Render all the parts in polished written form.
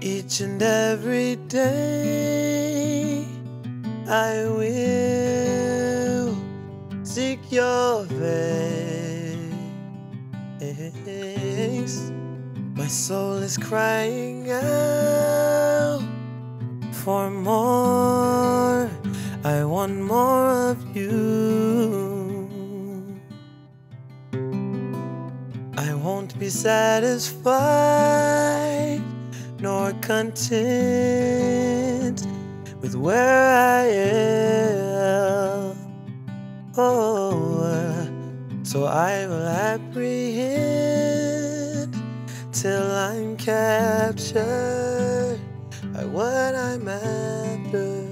Each and every day I will seek your face. My soul is crying out for more. I want more of you. I won't be satisfied nor content with where I am. Oh, so I will apprehend till I'm captured by what I'm after,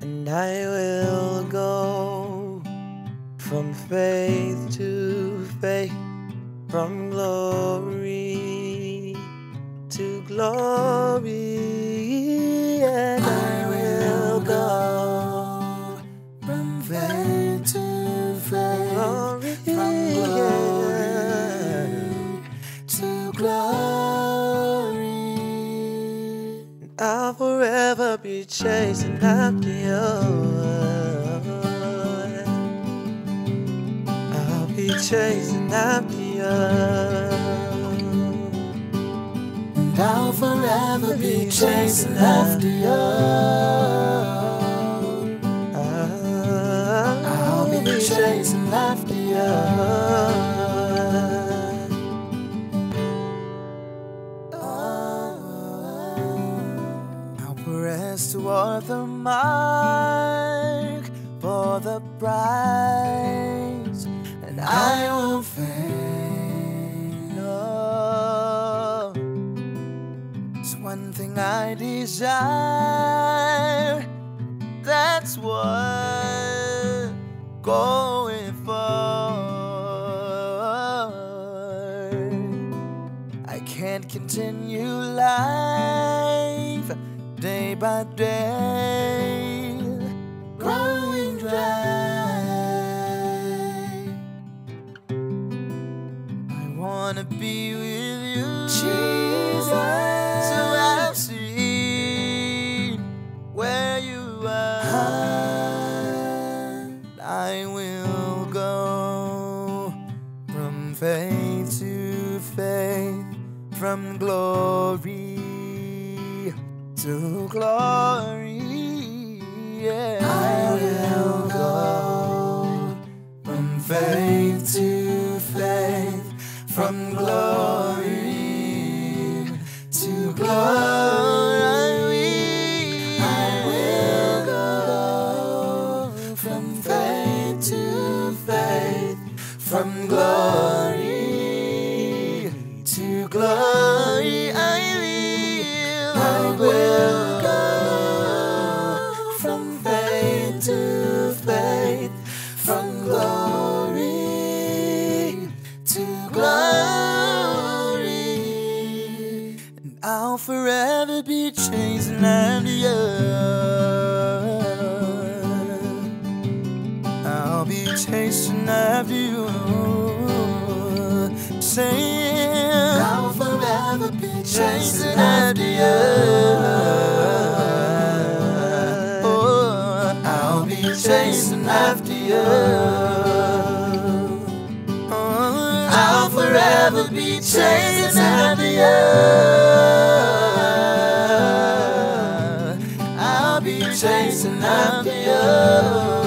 and I will go from faith to faith, from glory to glory, and I will go from faith to faith, glory, from glory to glory. And I'll forever be chasing after you. I'll be chasing after you. I'll forever be chasing after you. I'll be chasing after you. I'll press toward the mark for the prize, and I will faint. One thing I desire, that's what I'm going for. I can't continue life day by day, growing dry. I wanna be with you, Jesus. I will go from faith to faith, from glory to glory. Yeah. I will go from faith to faith, from glory to glory. From glory to glory, I will go from faith to faith, from glory to glory, and I'll forever be chasing after you. I'll be chasing after you. Saying I'll forever be chasing after you. Oh, I'll be chasing after you. Oh, I'll forever be chasing after you. I'll be chasing after you.